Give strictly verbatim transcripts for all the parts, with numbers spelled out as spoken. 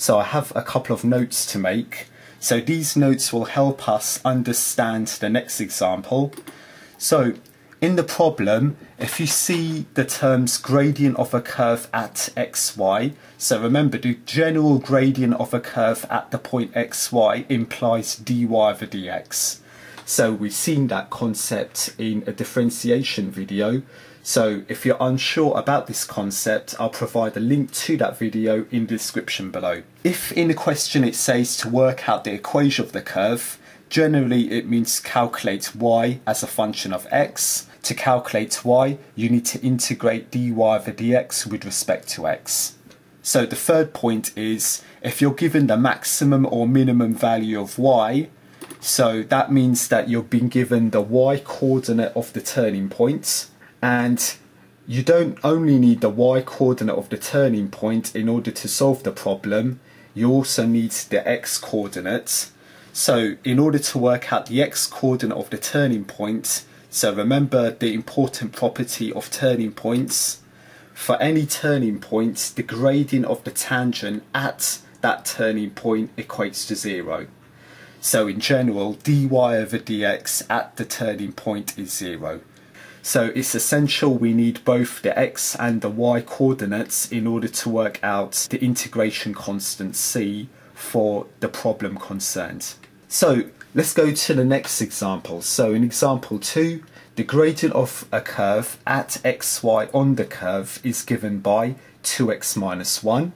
So I have a couple of notes to make. So these notes will help us understand the next example. So in the problem, if you see the terms gradient of a curve at xy, so remember the general gradient of a curve at the point xy implies dy over dx. So we've seen that concept in a differentiation video. So if you're unsure about this concept, I'll provide a link to that video in the description below. If in the question it says to work out the equation of the curve, generally it means calculate y as a function of x. To calculate y, you need to integrate dy over dx with respect to x. So the third point is, if you're given the maximum or minimum value of y, so that means that you've been given the y coordinate of the turning point. And you don't only need the y coordinate of the turning point in order to solve the problem, you also need the x coordinate. So in order to work out the x coordinate of the turning point, so remember the important property of turning points, for any turning point, the gradient of the tangent at that turning point equates to zero. So in general, dy over dx at the turning point is zero. So it's essential we need both the x and the y coordinates in order to work out the integration constant c for the problem concerned. So let's go to the next example. So in example two, the gradient of a curve at xy on the curve is given by two x minus one.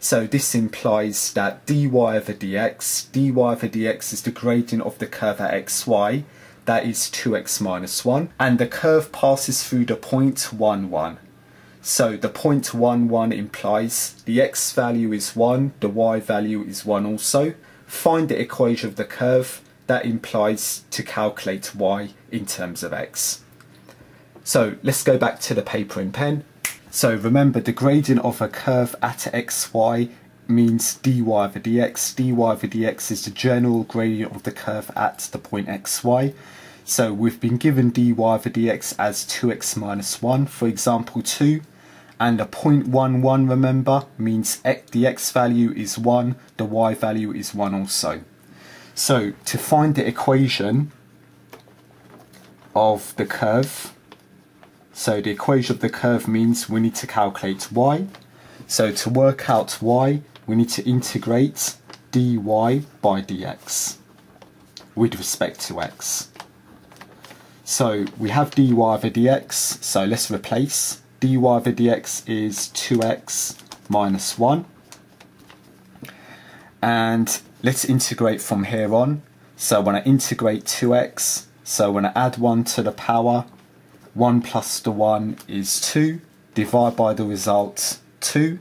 So this implies that dy over dx, dy over dx is the gradient of the curve at xy, that is two x minus one, and the curve passes through the point one, one. So the point one, one implies the x value is one, the y value is one also. Find the equation of the curve, that implies to calculate y in terms of x. So let's go back to the paper and pen. So remember, the gradient of a curve at xy means dy over dx. Dy over dx is the general gradient of the curve at the point xy. So we've been given dy over dx as two x minus one, for example two. And the point one, one, remember, means x, the x value is one, the y value is one also. So to find the equation of the curve, so the equation of the curve means we need to calculate y. So to work out y, we need to integrate dy by dx with respect to x. So we have dy over dx, so let's replace. Dy over dx is two x minus one. And let's integrate from here on. So when I integrate two x, so when I add one to the power, one plus the one is two, divide by the result two,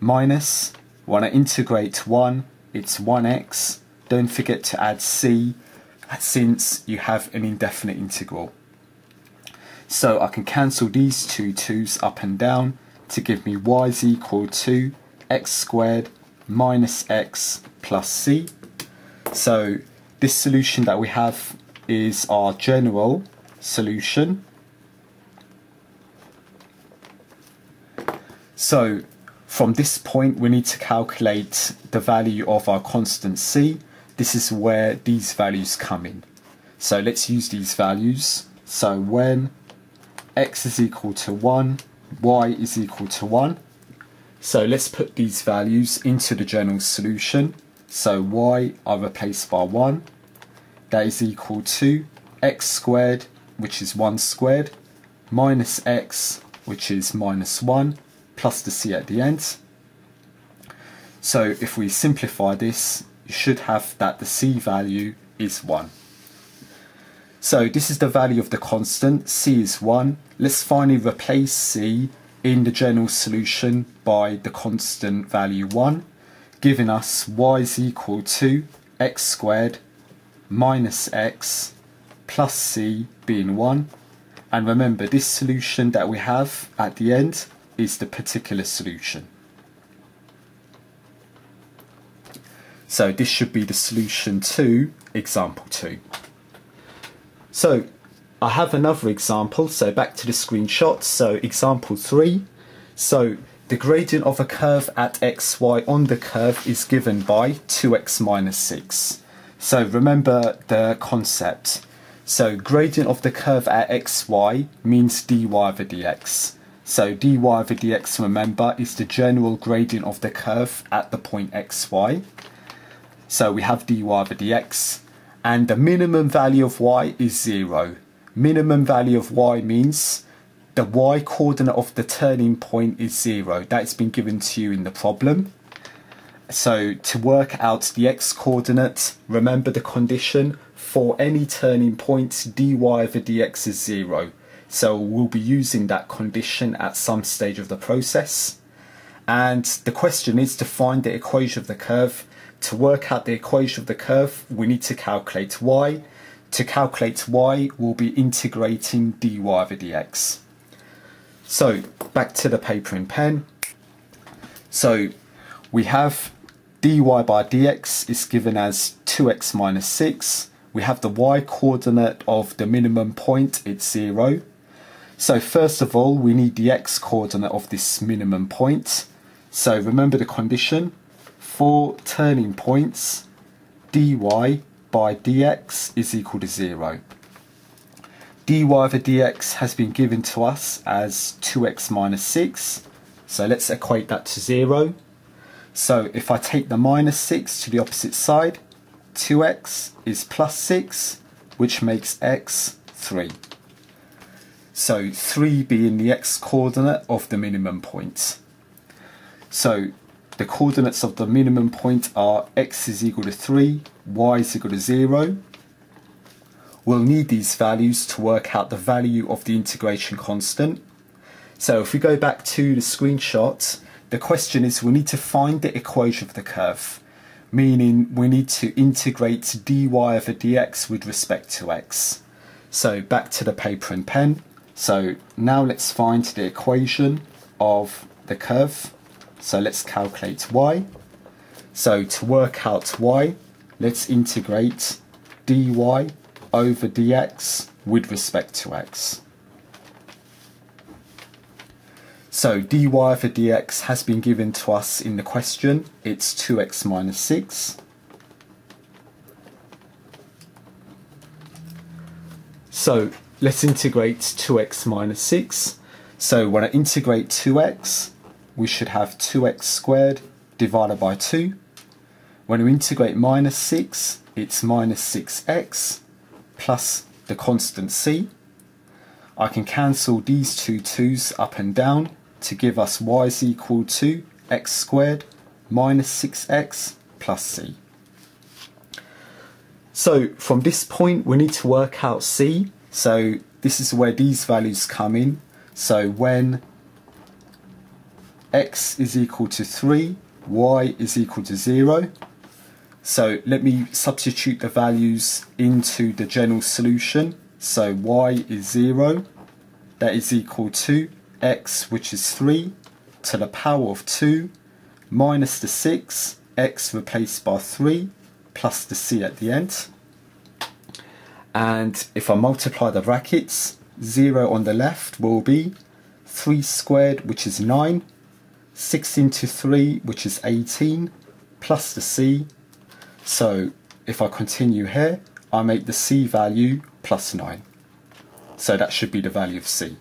minus, when I integrate one, it's one x. Don't forget to add c, since you have an indefinite integral. So I can cancel these two twos up and down to give me y is equal to x squared minus x plus c. So this solution that we have is our general solution. So from this point we need to calculate the value of our constant c. This is where these values come in. So let's use these values. So when x is equal to one, y is equal to one. So let's put these values into the general solution. So y I replace by one. That is equal to x squared, which is one squared, minus x, which is minus one, plus the c at the end. So if we simplify this, you should have that the c value is one. So this is the value of the constant, c is one. Let's finally replace c in the general solution by the constant value one, giving us y is equal to x squared minus x plus c being one. And remember, this solution that we have at the end is the particular solution. So this should be the solution to example two. So I have another example, so back to the screenshot, so example three. So The gradient of a curve at xy on the curve is given by two x minus six. So remember the concept. So gradient of the curve at xy means dy over dx. So dy over dx, remember, is the general gradient of the curve at the point xy. So we have dy over dx. And the minimum value of y is zero. Minimum value of y means the y coordinate of the turning point is zero. That's been given to you in the problem. So to work out the x coordinate, remember the condition for any turning point, dy over dx is zero. So we'll be using that condition at some stage of the process. And the question is to find the equation of the curve. To work out the equation of the curve, we need to calculate y. To calculate y, we'll be integrating dy over dx. So back to the paper and pen. So we have dy by dx is given as two x minus six. We have the y coordinate of the minimum point, it's zero. So first of all, we need the x coordinate of this minimum point. So remember the condition for turning points, dy by dx is equal to zero. Dy over dx has been given to us as two x minus six. So let's equate that to zero. So if I take the minus six to the opposite side, two x is plus six, which makes x three. So three being the x coordinate of the minimum point. So the coordinates of the minimum point are x is equal to three, y is equal to zero. We'll need these values to work out the value of the integration constant. So if we go back to the screenshot, the question is we need to find the equation of the curve, meaning we need to integrate dy over dx with respect to x. So back to the paper and pen. So now let's find the equation of the curve. So let's calculate y. So to work out y, let's integrate dy over dx with respect to x. So dy over dx has been given to us in the question. It's two x minus six. So let's integrate two x minus six. So when I integrate two x, we should have two x squared divided by two. When we integrate minus six, it's minus six x plus the constant c. I can cancel these two twos up and down to give us y is equal to x squared minus six x plus c. So from this point we need to work out c. So this is where these values come in. So when x is equal to three, y is equal to zero. So let me substitute the values into the general solution. So y is zero, that is equal to x, which is three, to the power of two, minus the six, x replaced by three, plus the c at the end. And if I multiply the brackets, zero on the left will be three squared, which is nine, six into three, which is eighteen, plus the c. So if I continue here, I make the c value plus nine. So that should be the value of c.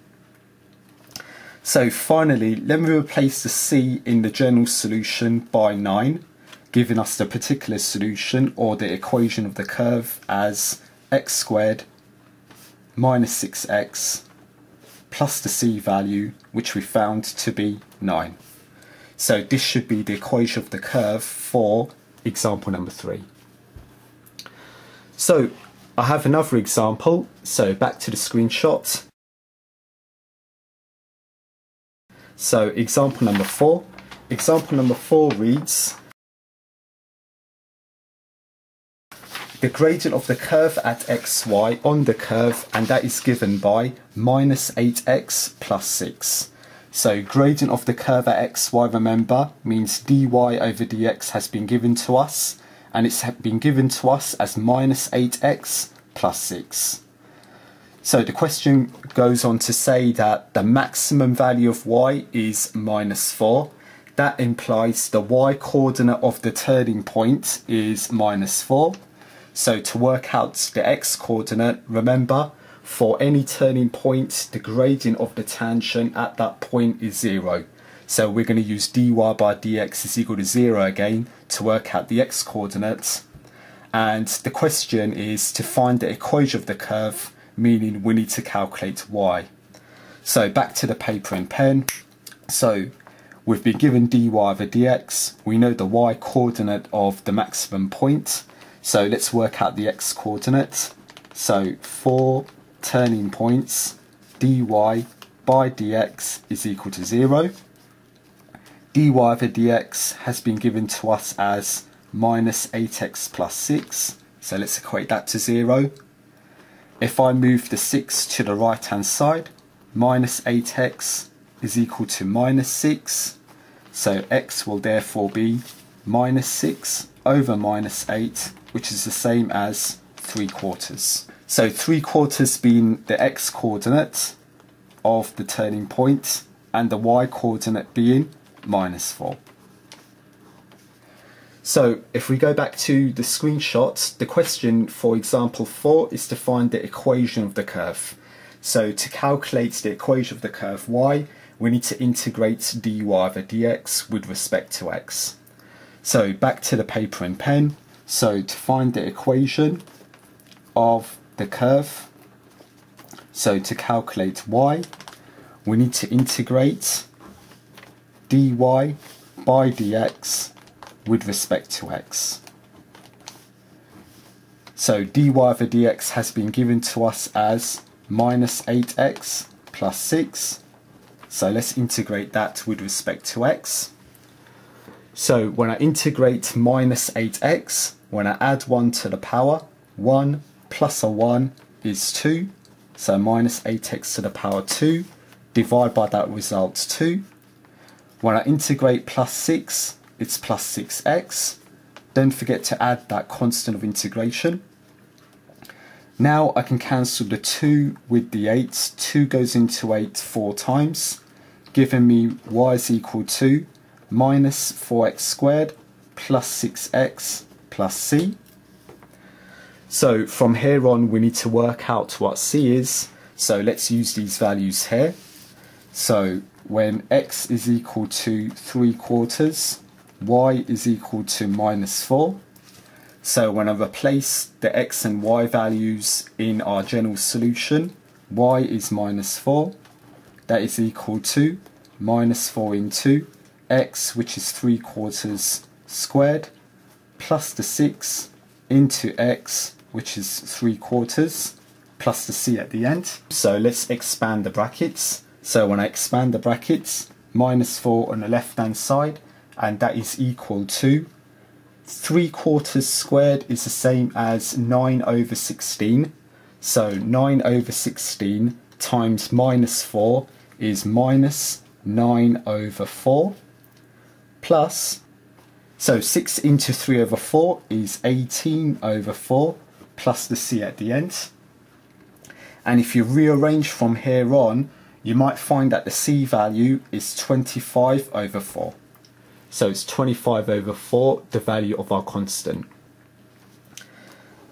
So finally, let me replace the c in the general solution by nine, giving us the particular solution or the equation of the curve as x squared minus six x plus the c value, which we found to be nine. So this should be the equation of the curve for example number three. So I have another example, so back to the screenshot. So example number four. Example number four reads, the gradient of the curve at xy on the curve, and that is given by minus eight x plus six. So gradient of the curve at xy, remember, means dy over dx has been given to us. And it's been given to us as minus eight x plus six. So the question goes on to say that the maximum value of y is minus four. That implies the y coordinate of the turning point is minus four. So to work out the x coordinate, remember, for any turning point, the gradient of the tangent at that point is zero. So we're going to use dy by dx is equal to zero again to work out the x coordinate. And the question is to find the equation of the curve, meaning we need to calculate y. So back to the paper and pen. So we've been given dy over dx. We know the y coordinate of the maximum point. So let's work out the x coordinate. So for turning points, dy by dx is equal to zero. Dy over dx has been given to us as minus eight x plus six. So let's equate that to zero. If I move the six to the right hand side, minus eight x is equal to minus six. So x will therefore be minus six over minus eight, which is the same as three quarters. So three quarters being the x coordinate of the turning point and the y coordinate being minus four. So if we go back to the screenshots, the question for example four is to find the equation of the curve. So to calculate the equation of the curve y, we need to integrate dy over dx with respect to x. So back to the paper and pen. So to find the equation of the curve, so to calculate y, we need to integrate dy by dx with respect to x. So dy over dx has been given to us as minus eight x plus six. So let's integrate that with respect to x. So when I integrate minus eight x, when I add one to the power, one plus a one is two. So minus eight x to the power two, divide by that result two. When I integrate plus six, it's plus six x. Don't forget to add that constant of integration. Now I can cancel the two with the eight. two goes into eight four times, giving me y is equal to minus four x squared plus six x plus c. So from here on we need to work out what c is. So let's use these values here. So when x is equal to three quarters, y is equal to minus four. So when I replace the x and y values in our general solution, y is minus four. That is equal to minus four into x, which is three quarters squared, plus the six into x, which is three quarters, plus the c at the end. So let's expand the brackets. So when I expand the brackets, minus four on the left hand side, and that is equal to three quarters squared is the same as nine over sixteen. So nine over sixteen times minus four is minus nine over four, plus, so six into three over four is eighteen over four, plus the c at the end. And if you rearrange from here on, you might find that the c value is twenty-five over four. So it's twenty-five over four, the value of our constant.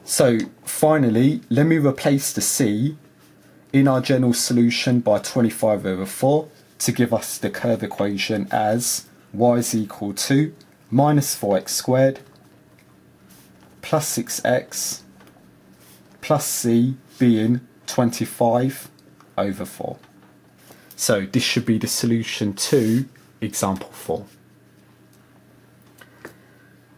So finally, let me replace the c in our general solution by twenty-five over four to give us the curve equation as y is equal to minus four x squared plus six x plus c being twenty-five over four. So this should be the solution to example four.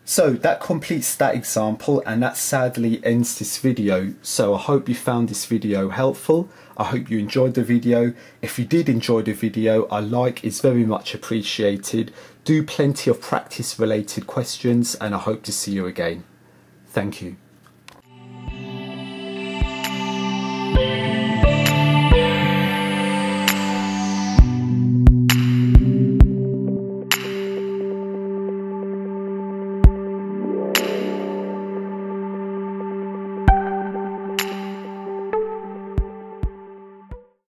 So that completes that example, and that sadly ends this video. So I hope you found this video helpful. I hope you enjoyed the video. If you did enjoy the video, a like is very much appreciated. Do plenty of practice related questions, and I hope to see you again. Thank you.